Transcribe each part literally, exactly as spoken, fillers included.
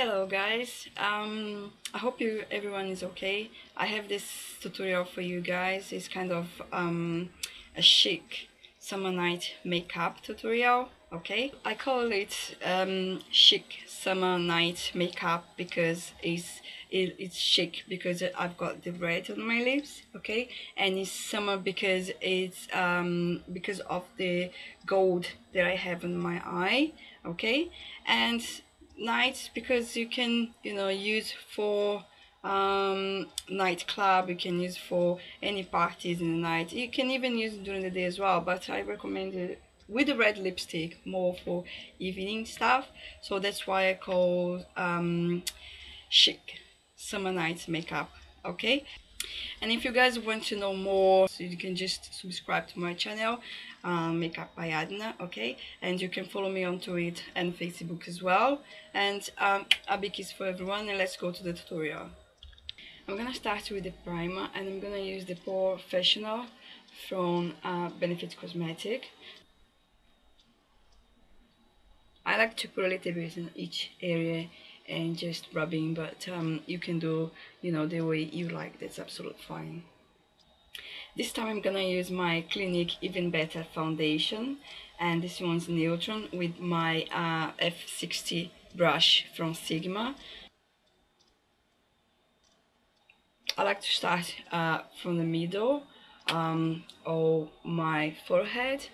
Hello guys, um, I hope you everyone is okay. I have this tutorial for you guys. It's kind of um, a chic summer night makeup tutorial, okay? I call it um, chic summer night makeup because it's, it, it's chic because I've got the red on my lips, okay? And it's summer because it's um, because of the gold that I have on my eye, okay? And night because you can, you know, use for um nightclub, you can use for any parties in the night, you can even use it during the day as well, but I recommend it with the red lipstick more for evening stuff. So that's why I call um chic summer night makeup, okay? And if you guys want to know more, so you can just subscribe to my channel, um, Makeup by Adna, okay? And you can follow me on Twitter and Facebook as well. And um, a big kiss for everyone, and let's go to the tutorial. I'm gonna start with the primer, and I'm gonna use the Porefessional from uh, Benefit Cosmetics. I like to put a little bit in each area and just rubbing, but um, you can do, you know, the way you like, that's absolutely fine. This time I'm gonna use my Clinique Even Better foundation, and this one's Neutron with my uh, F sixty brush from Sigma. I like to start uh, from the middle um, of my forehead.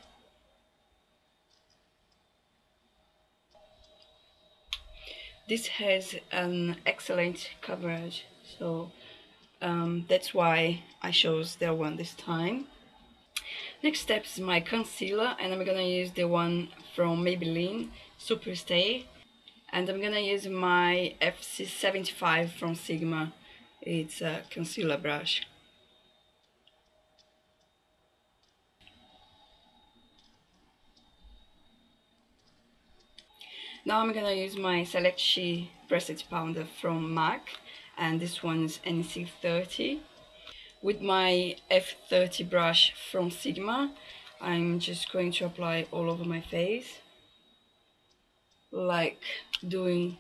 This has an excellent coverage, so um, that's why I chose that one this time. Next step is my concealer, and I'm gonna use the one from Maybelline, Super Stay, and I'm gonna use my F C seventy-five from Sigma. It's a concealer brush. Now I'm gonna use my Select She Pressed Powder from Mac, and this one's N C thirty. With my F thirty brush from Sigma, I'm just going to apply all over my face, like doing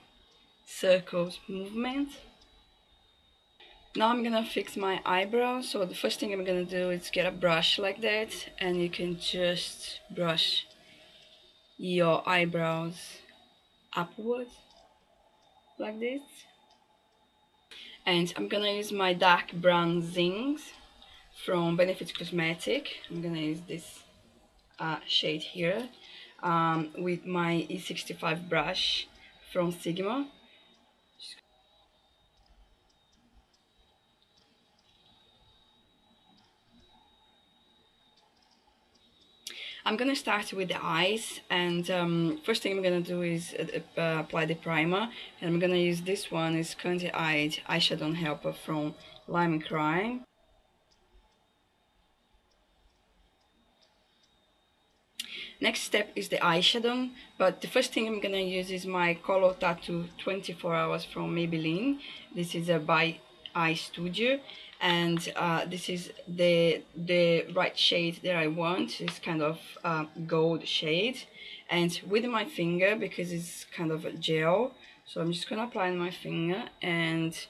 circles movement. Now I'm gonna fix my eyebrows, so the first thing I'm gonna do is get a brush like that, and you can just brush your eyebrows upwards like this. And I'm gonna use my dark brown Zings from Benefit Cosmetics. I'm gonna use this uh, shade here um, with my E sixty-five brush from Sigma. I'm gonna start with the eyes, and um, first thing I'm gonna do is uh, apply the primer, and I'm gonna use this one, is Candy Eyed Eyeshadow Helper from Lime Crime. Next step is the eyeshadow, but the first thing I'm gonna use is my Color Tattoo twenty-four hours from Maybelline. This is a by Eye Studio, and uh, this is the the right shade that I want. It's kind of uh, gold shade, and with my finger, because it's kind of a gel, so I'm just gonna apply on my finger and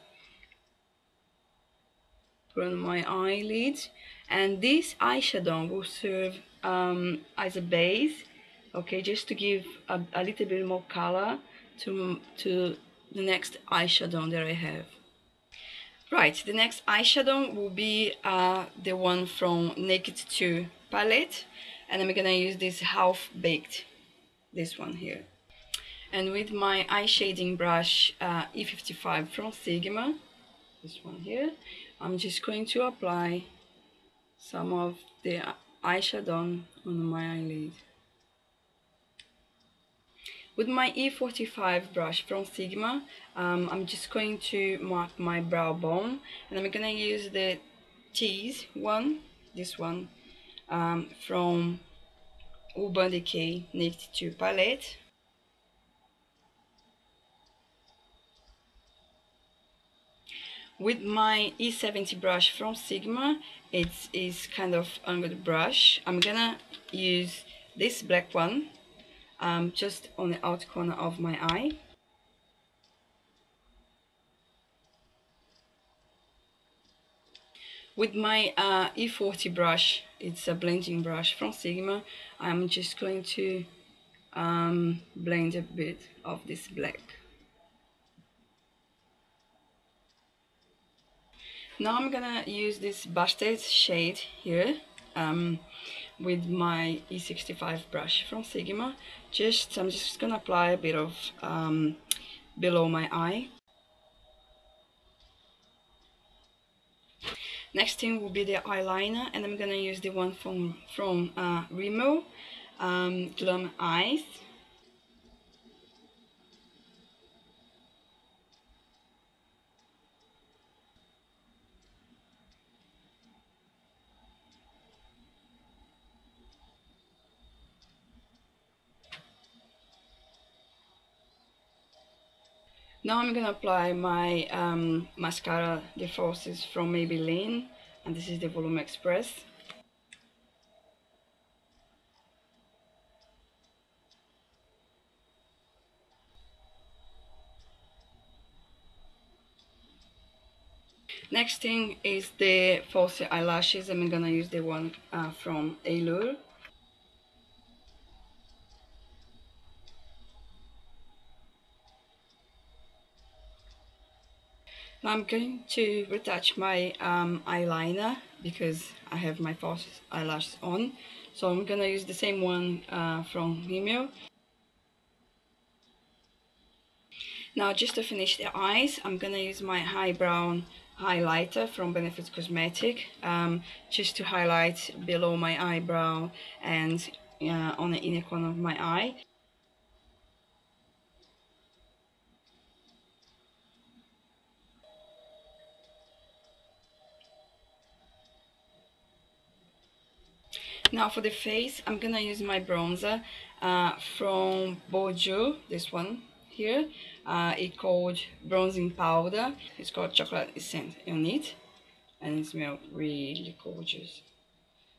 put on my eyelid, and this eyeshadow will serve um, as a base, okay, just to give a, a little bit more color to to the next eyeshadow that I have. Right, the next eyeshadow will be uh, the one from Naked two palette, and I'm gonna use this half-baked, this one here. And with my eye shading brush uh, E fifty-five from Sigma, this one here, I'm just going to apply some of the eyeshadow on my eyelid. With my E forty-five brush from Sigma, um, I'm just going to mark my brow bone, and I'm gonna use the Tease one, this one, um, from Urban Decay Naked two palette. With my E seventy brush from Sigma, it is kind of angled brush, I'm gonna use this black one, Um, just on the outer corner of my eye. With my uh, E forty brush, it's a blending brush from Sigma, I'm just going to um, blend a bit of this black. Now I'm gonna use this Bastet shade here um, with my E sixty-five brush from Sigma. Just I'm just gonna apply a bit of um, below my eye. Next thing will be the eyeliner, and I'm gonna use the one from from uh, Rimmel, um, Glam Eyes. Now I'm gonna apply my um, mascara, the Falsies from Maybelline, and this is the Volume Express. Next thing is the falsies eyelashes. I'm gonna use the one uh, from Eylure. I'm going to retouch my um, eyeliner because I have my false eyelashes on, so I'm gonna use the same one uh, from Rimmel. Now, just to finish the eyes, I'm gonna use my high brown highlighter from Benefit Cosmetics, um, just to highlight below my eyebrow and uh, on the inner corner of my eye. Now for the face, I'm gonna use my bronzer uh, from Bourjois, this one here. Uh, it's called Bronzing Powder. It's got chocolate scent on it, and it smells really gorgeous.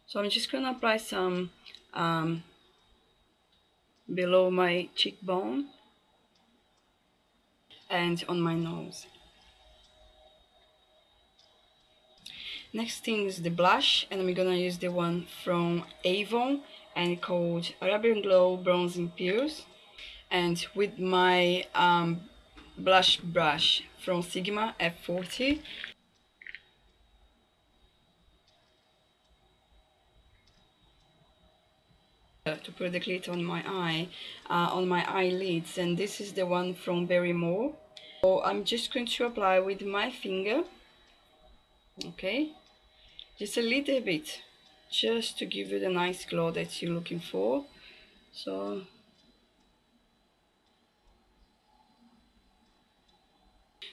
So I'm just gonna apply some um, below my cheekbone and on my nose. Next thing is the blush, and I'm gonna use the one from Avon, and called Arabian Glow Bronzing Pears. And with my um, blush brush from Sigma F forty. To put the glitter on my eye, uh, on my eyelids, and this is the one from Barrymore. So I'm just going to apply with my finger, okay? Just a little bit, just to give you the nice glow that you're looking for. So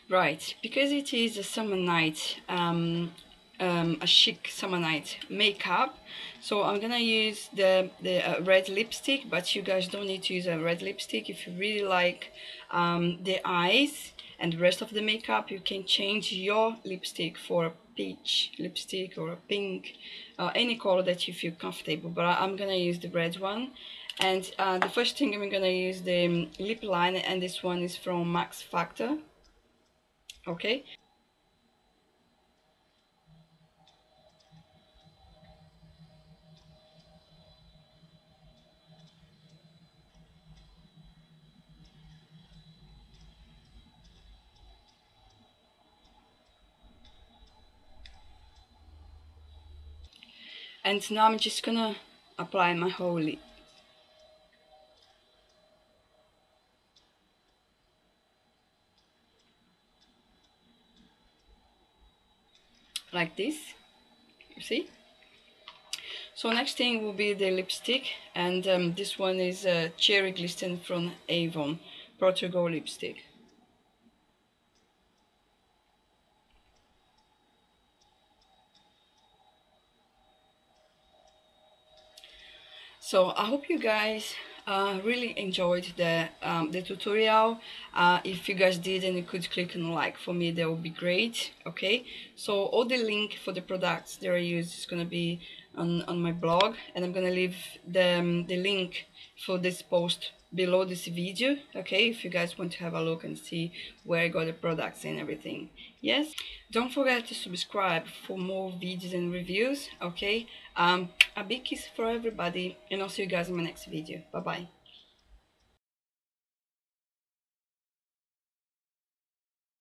right, because it is a summer night, um, um, a chic summer night makeup, so I'm gonna use the, the uh, red lipstick, but you guys don't need to use a red lipstick. If you really like um, the eyes and the rest of the makeup, you can change your lipstick for a peach lipstick or a pink, uh, any color that you feel comfortable, but I'm gonna use the red one. And uh, the first thing I'm gonna use the um, lip liner, and this one is from Max Factor. Okay, and now I'm just gonna apply my whole lip. Like this, you see? So next thing will be the lipstick, and um, this one is uh, Cherry Glisten from Avon, Portugal lipstick. So I hope you guys uh, really enjoyed the, um, the tutorial. Uh, if you guys did and you could click on like for me, that would be great. Okay, so all the link for the products that I use is going to be on, on my blog, and I'm going to leave the, um, the link for this post below this video, okay, if you guys want to have a look and see where I got the products and everything. Yes, don't forget to subscribe for more videos and reviews, okay. Um a big kiss for everybody, and I'll see you guys in my next video. Bye bye.